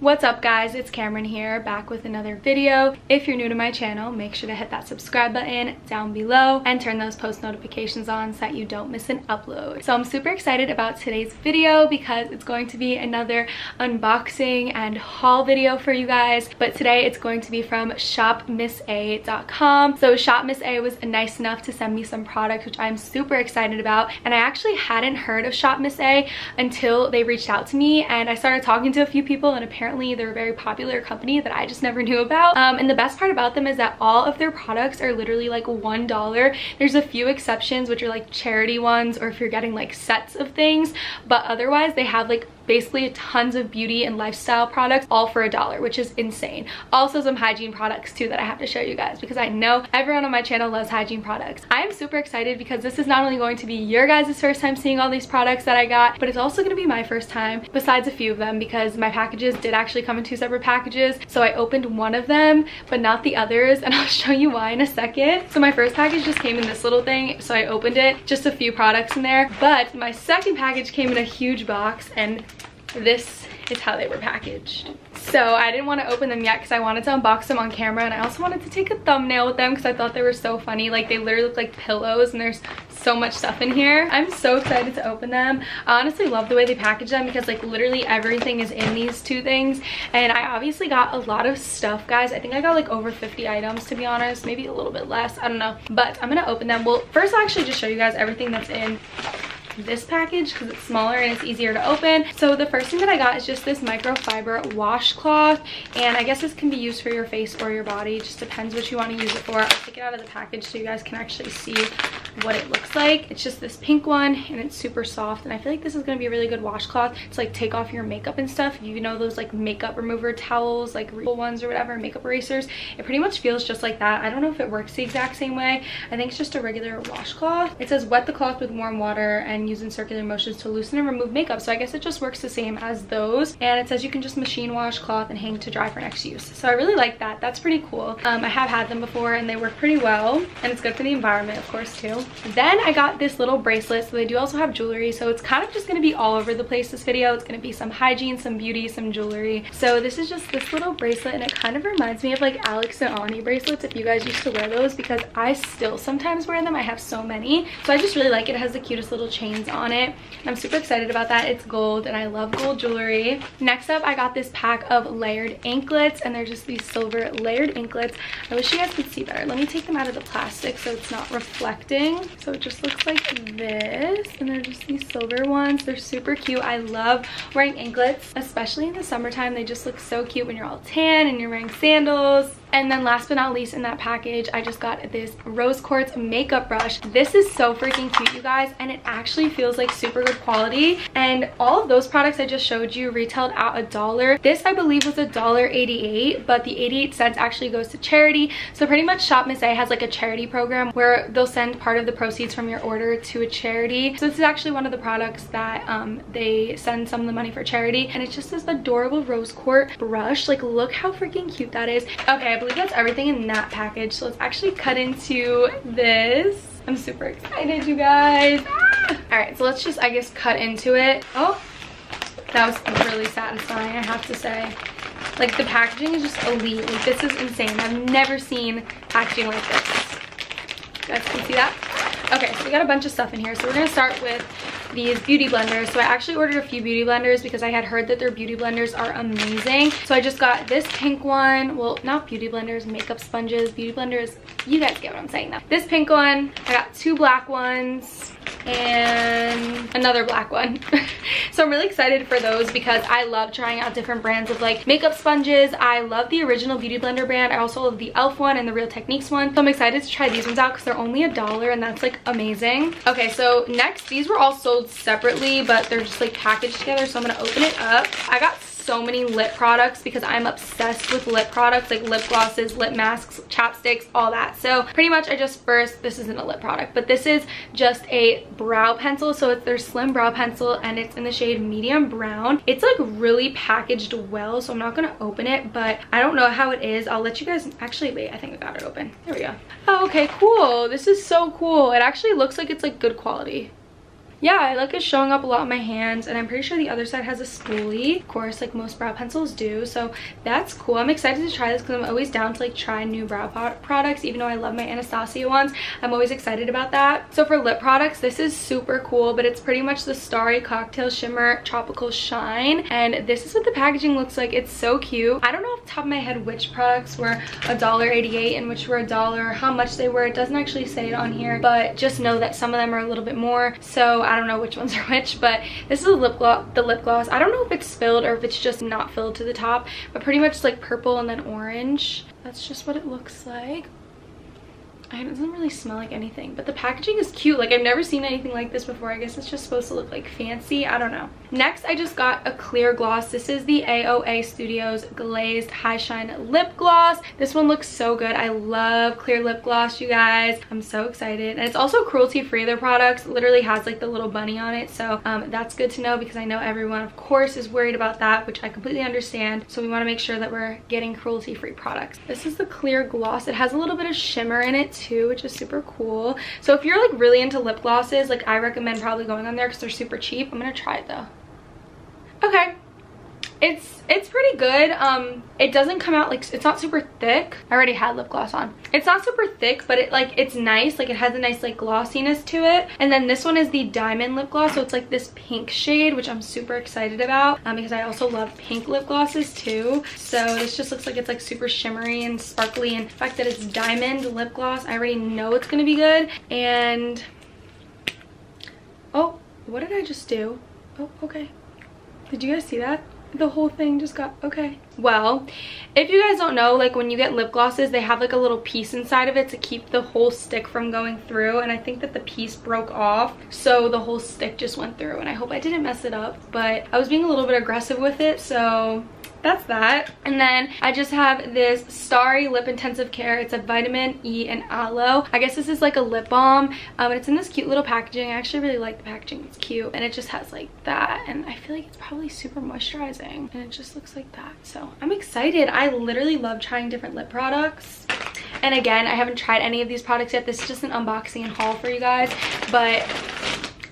What's up guys, it's Cameron here, back with another video. If you're new to my channel, make sure to hit that subscribe button down below and turn those post notifications on so that you don't miss an upload. So I'm super excited about today's video because it's going to be another unboxing and haul video for you guys, but today it's going to be from shopmissa.com. So shopmissa was nice enough to send me some product, which I'm super excited about, and I actually hadn't heard of shopmissa until they reached out to me, and I started talking to a few people, and apparently they're a very popular company that I just never knew about. And the best part about them is that all of their products are literally like $1. There's a few exceptions, which are like charity ones or if you're getting like sets of things, but otherwise they have like basically tons of beauty and lifestyle products all for $1, which is insane. Also some hygiene products too that I have to show you guys because I know everyone on my channel loves hygiene products. I am super excited because this is not only going to be your guys' first time seeing all these products that I got, but it's also going to be my first time, besides a few of them, because my packages did actually come in two separate packages. So I opened one of them but not the others, and I'll show you why in a second. So my first package just came in this little thing, so I opened it, just a few products in there, but my second package came in a huge box, and this is how they were packaged. So I didn't want to open them yet because I wanted to unbox them on camera, and I also wanted to take a thumbnail with them because I thought they were so funny. Like, they literally look like pillows, and there's so much stuff in here. I'm so excited to open them. I honestly love the way they package them because like literally everything is in these two things, and I obviously got a lot of stuff, guys. I think I got like over 50 items, to be honest, maybe a little bit less, I don't know, but I'm gonna open them. Well, first I'll actually just show you guys everything that's in this package because it's smaller and it's easier to open. So the first thing that I got is just this microfiber washcloth, and I guess this can be used for your face or your body, it just depends what you want to use it for. I'll take it out of the package so you guys can actually see what it looks like. It's just this pink one, and it's super soft, and I feel like this is going to be a really good washcloth to like take off your makeup and stuff. You know those like makeup remover towels, like real ones or whatever, makeup erasers. It pretty much feels just like that. I don't know if it works the exact same way. I think it's just a regular washcloth. It says wet the cloth with warm water and use in circular motions to loosen and remove makeup. So I guess it just works the same as those, and it says you can just machine wash cloth and hang to dry for next use. So I really like that. That's pretty cool. I have had them before and they work pretty well, and it's good for the environment, of course, too. Then I got this little bracelet. So they do also have jewelry, so it's kind of just going to be all over the place this video. It's going to be some hygiene, some beauty, some jewelry. So this is just this little bracelet, and it kind of reminds me of like Alex and Ani bracelets, if you guys used to wear those, because I still sometimes wear them. I have so many. So I just really like it. It has the cutest little chains on it. I'm super excited about that. It's gold, and I love gold jewelry. Next up, I got this pack of layered anklets, and they're just these silver layered anklets. I wish you guys could see better. Let me take them out of the plastic so it's not reflecting. So it just looks like this, and they're just these silver ones. They're super cute. I love wearing anklets, especially in the summertime. They just look so cute when you're all tan and you're wearing sandals. And then last but not least in that package, I just got this rose quartz makeup brush. This is so freaking cute, you guys, and it actually feels like super good quality. And all of those products I just showed you retailed at $1. This I believe was $1.88, but the 88 cents actually goes to charity. So pretty much shopmissa has like a charity program where they'll send part of the proceeds from your order to a charity. So this is actually one of the products that they send some of the money for charity, and it's just this adorable rose quartz brush. Like, look how freaking cute that is. Okay, I believe that's everything in that package, so let's actually cut into this. I'm super excited, you guys. All right, so let's just, I guess, cut into it. Oh, that was really satisfying, I have to say. Like, the packaging is just elite. Like, this is insane. I've never seen packaging like this. You guys can see that? Okay, so we got a bunch of stuff in here, so we're gonna start with these beauty blenders. So I actually ordered a few beauty blenders because I had heard that their beauty blenders are amazing. So I just got this pink one. Well, not beauty blenders, makeup sponges. Beauty blenders, you guys get what I'm saying though. This pink one, I got two black ones and another black one. So I'm really excited for those because I love trying out different brands of like makeup sponges. I love the original beauty blender brand. I also love the e.l.f. one and the Real Techniques one. So I'm excited to try these ones out because they're only $1, and that's like amazing. Okay, so next, these were all sold separately, but they're just like packaged together, so I'm gonna open it up. I got so many lip products because I'm obsessed with lip products, like lip glosses, lip masks, chapsticks, all that. So pretty much I just first, this isn't a lip product, but this is just a brow pencil. So it's their slim brow pencil, and it's in the shade medium brown. It's like really packaged well, so I'm not gonna open it, but I don't know how it is. I'll let you guys, actually wait, I think I got it open. There we go. Oh, okay, cool. This is so cool. It actually looks like it's like good quality. yeah, I like it showing up a lot on my hands, and I'm pretty sure the other side has a spoolie, of course, like most brow pencils do, so that's cool. I'm excited to try this because I'm always down to like try new brow products, even though I love my Anastasia ones. I'm always excited about that. So for lip products, this is super cool, but it's pretty much the Starry Cocktail Shimmer Tropical Shine, and this is what the packaging looks like. It's so cute. I don't know off the top of my head which products were $1.88 and which were $1, how much they were. It doesn't actually say it on here, but just know that some of them are a little bit more, so I don't know which ones are which. But this is a lip gloss, the lip gloss. I don't know if it's spilled or if it's just not filled to the top, but pretty much like purple and then orange. That's just what it looks like. It doesn't really smell like anything, but the packaging is cute. Like, I've never seen anything like this before. I guess it's just supposed to look like fancy, I don't know. Next, I just got a clear gloss. This is the AOA Studios Glazed High Shine Lip Gloss. This one looks so good. I love clear lip gloss, you guys. I'm so excited. And it's also cruelty free. Their products literally has like the little bunny on it, so that's good to know, because I know everyone of course is worried about that, which I completely understand. So we want to make sure that we're getting cruelty free products. This is the clear gloss. It has a little bit of shimmer in it too, which is super cool. So if you're like really into lip glosses, like I recommend probably going on there because they're super cheap. I'm gonna try it though. Okay, it's pretty good. It doesn't come out like, it's not super thick. I already had lip gloss on. It's not super thick, but it like, it's nice. Like, it has a nice like glossiness to it. And then this one is the Diamond Lip Gloss, so it's like this pink shade, which I'm super excited about because I also love pink lip glosses too. So this just looks like it's like super shimmery and sparkly, and the fact that it's Diamond Lip Gloss, I already know it's gonna be good. And oh, what did I just do? Oh, okay, did you guys see that? The whole thing just got, okay. Well, if you guys don't know, like when you get lip glosses, they have like a little piece inside of it to keep the whole stick from going through, and I think that the piece broke off, so the whole stick just went through, and I hope I didn't mess it up, but I was being a little bit aggressive with it, so that's that. And then I just have this Starry Lip Intensive Care. It's a vitamin E and aloe. I guess this is like a lip balm, and it's in this cute little packaging. I actually really like the packaging, it's cute, and it just has like that, and I feel like it's probably super moisturizing, and it just looks like that. So I'm excited. I literally love trying different lip products. And again, I haven't tried any of these products yet. This is just an unboxing and haul for you guys, but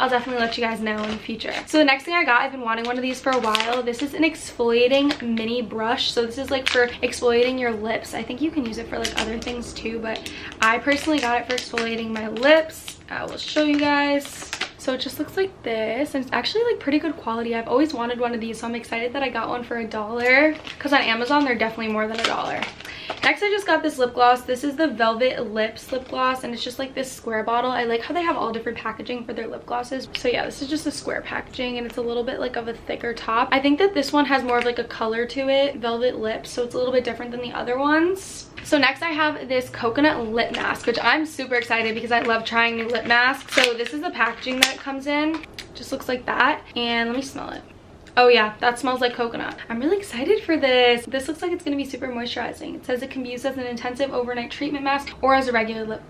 I'll definitely let you guys know in the future. So the next thing I got, I've been wanting one of these for a while. This is an exfoliating mini brush. So this is like for exfoliating your lips. I think you can use it for like other things too, but I personally got it for exfoliating my lips. I will show you guys. So it just looks like this, and it's actually like pretty good quality. I've always wanted one of these, so I'm excited that I got one for $1, because on Amazon they're definitely more than $1. Next, I just got this lip gloss. This is the Velvet Lips lip gloss, and it's just like this square bottle. I like how they have all different packaging for their lip glosses. So yeah, this is just a square packaging, and it's a little bit like of a thicker top. I think that this one has more of like a color to it, Velvet Lips, so it's a little bit different than the other ones. So next I have this coconut lip mask, which I'm super excited because I love trying new lip masks. So this is the packaging that it comes in. Just looks like that. And let me smell it. Oh yeah, that smells like coconut. I'm really excited for this. This looks like it's gonna be super moisturizing. It says it can be used as an intensive overnight treatment mask or as a regular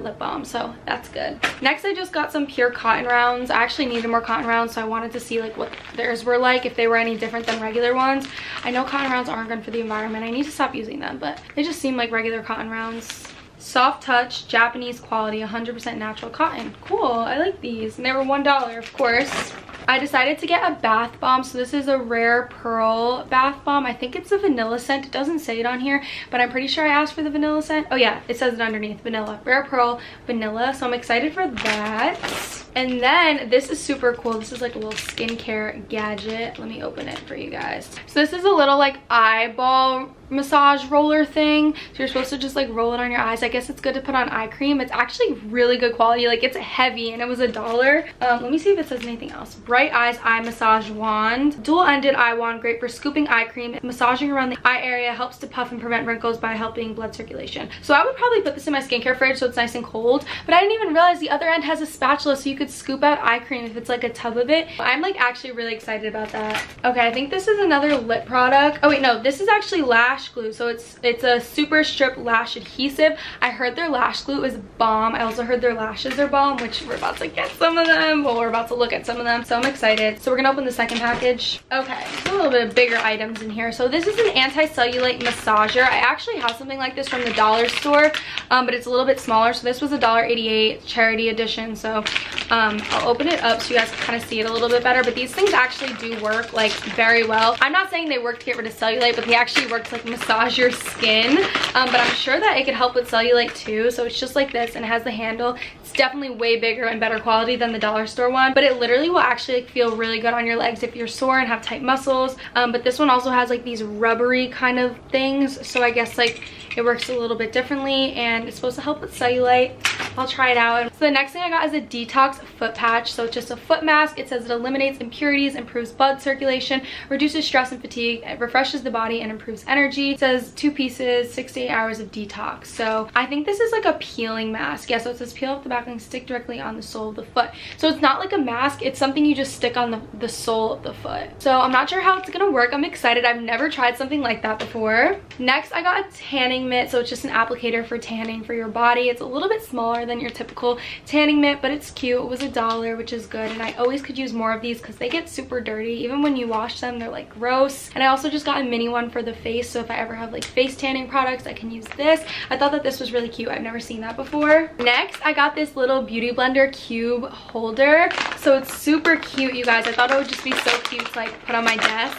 lip balm, so that's good. Next, I just got some pure cotton rounds. I actually needed more cotton rounds, so I wanted to see like what theirs were like, if they were any different than regular ones. I know cotton rounds aren't good for the environment. I need to stop using them, but they just seem like regular cotton rounds. Soft touch, Japanese quality, 100% natural cotton. Cool, I like these, and they were $1, of course. I decided to get a bath bomb. So this is a Rare Pearl bath bomb. I think it's a vanilla scent. It doesn't say it on here, but I'm pretty sure I asked for the vanilla scent. Oh yeah, it says it underneath, vanilla. Rare Pearl vanilla. So I'm excited for that. And then this is super cool. This is like a little skincare gadget. Let me open it for you guys. So this is a little like eyeball massage roller thing. So you're supposed to just like roll it on your eyes. I guess it's good to put on eye cream. It's actually really good quality. Like, it's heavy, and it was $1. Let me see if it says anything else. Bright Eyes Eye Massage Wand. Dual-ended eye wand, great for scooping eye cream. Massaging around the eye area, helps to puff and prevent wrinkles by helping blood circulation. So I would probably put this in my skincare fridge so it's nice and cold. But I didn't even realize the other end has a spatula, so you could scoop out eye cream if it's like a tub of it. I'm like actually really excited about that. Okay, I think this is another lip product. Oh wait, no, this is actually lash glue. So it's a super strip lash adhesive. I heard their lash glue is bomb. I also heard their lashes are bomb, which we're about to get some of them. Well, we're about to look at some of them, so I'm excited. So we're gonna open the second package. Okay, a little bit of bigger items in here. So this is an anti-cellulite massager. I actually have something like this from the dollar store, but it's a little bit smaller. So this was $1.88 charity edition, so I'll open it up so you guys can kind of see it a little bit better, but these things actually do work like very well. I'm not saying they work to get rid of cellulite, but they actually work to like massage your skin, but I'm sure that it could help with cellulite too. So it's just like this and it has the handle. It's definitely way bigger and better quality than the dollar store one, but it literally will actually like, feel really good on your legs if you're sore and have tight muscles. But this one also has like these rubbery kind of things, so I guess like it works a little bit differently, and it's supposed to help with cellulite. I'll try it out. So the next thing I got is a detox foot patch. So it's just a foot mask. It says it eliminates impurities, improves blood circulation, reduces stress and fatigue, it refreshes the body and improves energy. It says 2 pieces, 6 to 8 hours of detox. So I think this is like a peeling mask. Yeah, so it says peel off the back and stick directly on the sole of the foot. So it's not like a mask, it's something you just stick on the sole of the foot. So I'm not sure how it's gonna work. I'm excited. I've never tried something like that before. Next, I got a tanning mitt. So it's just an applicator for tanning for your body. It's a little bit smaller than your typical tanning mitt, but it's cute. It was $1, which is good, and I always could use more of these because they get super dirty. Even when you wash them, they're like gross. And I also just got a mini one for the face, so if I ever have like face tanning products, I can use this. I thought that this was really cute. I've never seen that before. Next, I got this little beauty blender cube holder. So it's super cute, you guys. I thought it would just be so cute to like put on my desk.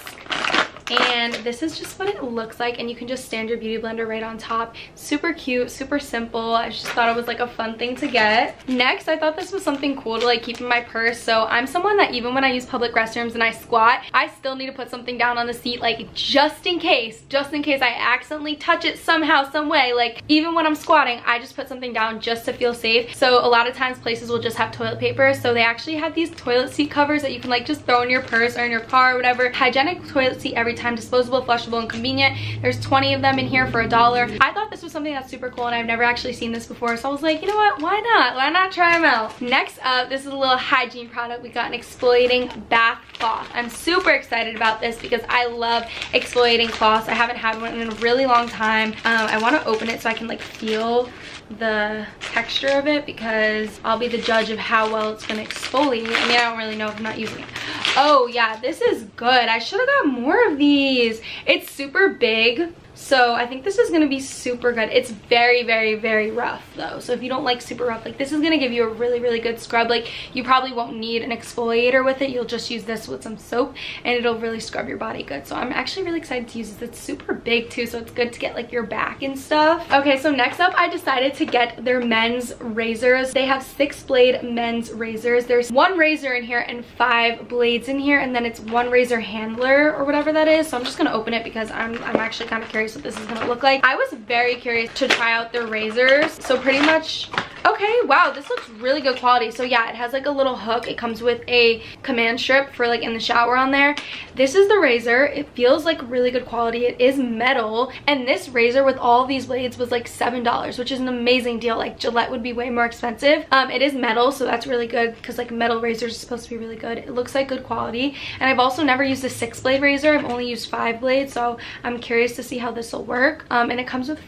And this is just what it looks like, and you can just stand your beauty blender right on top. Super cute, super simple. I just thought it was like a fun thing to get. Next, I thought this was something cool to like keep in my purse. So I'm someone that even when I use public restrooms and I squat, I still need to put something down on the seat, like just in case I accidentally touch it somehow, some way. Like even when I'm squatting, I just put something down just to feel safe. So a lot of times places will just have toilet paper, so they actually have these toilet seat covers that you can like just throw in your purse or in your car or whatever. Hygienic toilet seat every time, disposable, flushable, and convenient. There's 20 of them in here for $1. I thought this was something that's super cool, and I've never actually seen this before, so I was like, you know what, why not try them out. Next up, this is a little hygiene product. We got an exfoliating bath cloth. I'm super excited about this because I love exfoliating cloths. I haven't had one in a really long time. I want to open it so I can like feel the texture of it, because I'll be the judge of how well it's gonna exfoliate. I mean, I don't really know if I'm not using it. Oh yeah, this is good. I should have got more of these. It's super big, so I think this is gonna be super good. It's very, very, very rough though, so if you don't like super rough, like this is gonna give you a really, really good scrub. Like you probably won't need an exfoliator with it. You'll just use this with some soap and it'll really scrub your body good. So I'm actually really excited to use this. It's super big too, so it's good to get like your back and stuff. Okay, so next up, I decided to get their men's razors. They have 6 blade men's razors. There's 1 razor in here and 5 blades in here, and then it's 1 razor handler or whatever that is. So I'm just gonna open it because I'm actually kind of curious what this is gonna look like. I was very curious to try out their razors. So pretty much, okay, wow, this looks really good quality. So yeah, it has like a little hook. It comes with a command strip for like in the shower on there. This is the razor. It feels like really good quality. It is metal, and this razor with all these blades was like $7, which is an amazing deal. Like Gillette would be way more expensive. It is metal, so that's really good because like metal razors are supposed to be really good. It looks like good quality, and I've also never used a 6 blade razor. I've only used 5 blades, so I'm curious to see how this will work. And it comes with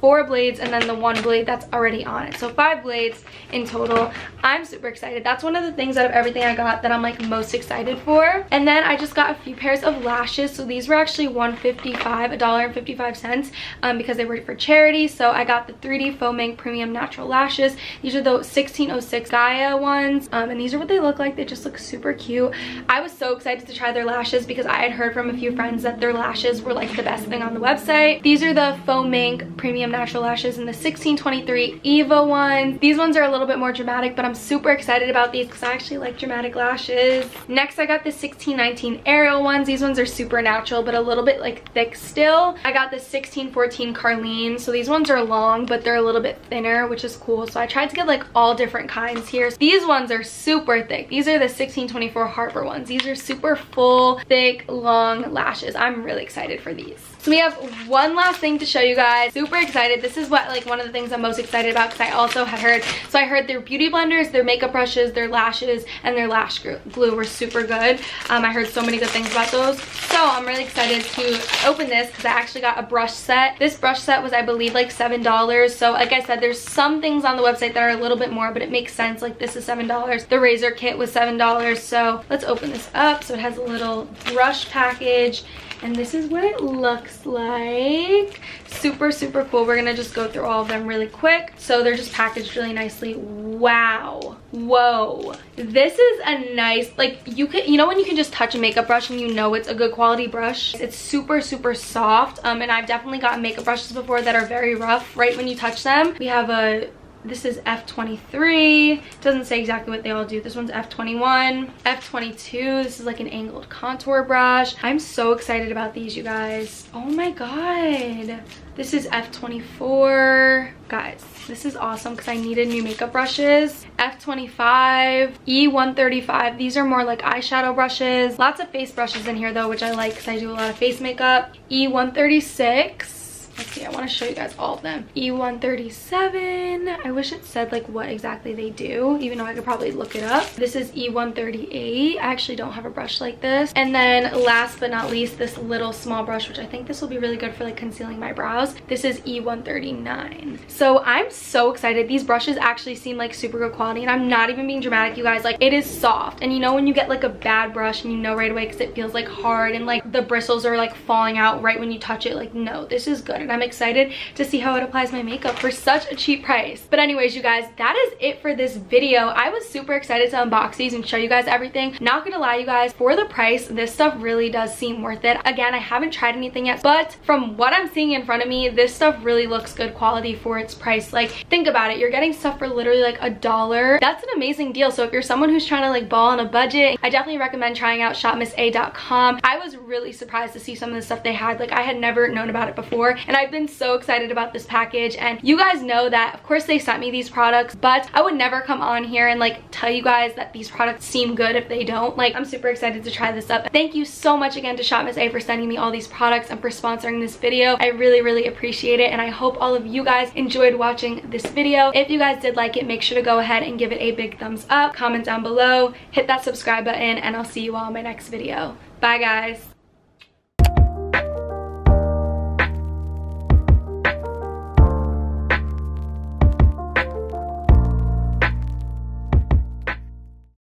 4 blades and then the 1 blade that's already on it, so 5 blades in total. I'm super excited. That's one of the things out of everything I got that I'm like most excited for. And then I just got a few pairs of lashes. So these were actually $1.55, $1.55, because they were for charity. So I got the 3D Foaming Premium Natural Lashes. These are the 1606 Gaia ones, and these are what they look like. They just look super cute. I was so excited to try their lashes because I had heard from a few friends that their lashes were like the best thing on the website. These are the Foaming Premium Natural Lashes in the 1623 Eva ones. These ones are a little bit more dramatic, but I'm super excited about these because I actually like dramatic lashes. Next, I got the 1619 Ariel ones. These ones are super natural, but a little bit like thick still. I got the 1614 Carlene. So these ones are long, but they're a little bit thinner, which is cool. So I tried to get like all different kinds here. These ones are super thick. These are the 1624 Harper ones. These are super full, thick, long lashes. I'm really excited for these. So we have one last thing to show you guys. Super excited. This is what like one of the things I'm most excited about, because I also had heard. So I heard their beauty blenders, their makeup brushes, their lashes, and their lash glue were super good. I heard so many good things about those. So I'm really excited to open this because I actually got a brush set. This brush set was, I believe, like $7. So like I said, there's some things on the website that are a little bit more, but it makes sense. Like this is $7. The razor kit was $7. So let's open this up. So it has a little brush package, and this is what it looks like. Super, super super cool. We're gonna just go through all of them really quick. So they're just packaged really nicely. Wow. Whoa. This is a nice, like, you can, you know when you can just touch a makeup brush and you know it's a good quality brush? It's super, super soft. And I've definitely gotten makeup brushes before that are very rough right when you touch them. We have a, this is F23. Doesn't say exactly what they all do. This one's F21, F22. This is like an angled contour brush. I'm so excited about these, you guys. Oh my god. This is F24. Guys, this is awesome because I needed new makeup brushes. F25, E135. These are more like eyeshadow brushes. Lots of face brushes in here though, which I like because I do a lot of face makeup. E136. Let's see, I want to show you guys all of them. E137. I wish it said like what exactly they do, even though I could probably look it up. This is E138. I actually don't have a brush like this. And then last but not least, this little small brush, which I think this will be really good for like concealing my brows. This is E139. So I'm so excited. These brushes actually seem like super good quality, and I'm not even being dramatic, you guys. Like, it is soft. And you know when you get like a bad brush and you know right away because it feels like hard and like the bristles are like falling out right when you touch it. Like, no, this is good. And I'm excited to see how it applies my makeup for such a cheap price. But anyways, you guys, that is it for this video. I was super excited to unbox these and show you guys everything. Not gonna lie, you guys, for the price, this stuff really does seem worth it. Again, I haven't tried anything yet, but from what I'm seeing in front of me, this stuff really looks good quality for its price. Like, think about it. You're getting stuff for literally like $1. That's an amazing deal. So if you're someone who's trying to like ball on a budget, I definitely recommend trying out shopmissa.com. I was really surprised to see some of the stuff they had. Like, I had never known about it before. And I've been so excited about this package, and you guys know that of course they sent me these products, but I would never come on here and like tell you guys that these products seem good if they don't. Like, I'm super excited to try this up. Thank you so much again to Shop Miss A for sending me all these products and for sponsoring this video. I really, really appreciate it, and I hope all of you guys enjoyed watching this video. If you guys did like it, make sure to go ahead and give it a big thumbs up, comment down below, hit that subscribe button, and I'll see you all in my next video. Bye, guys.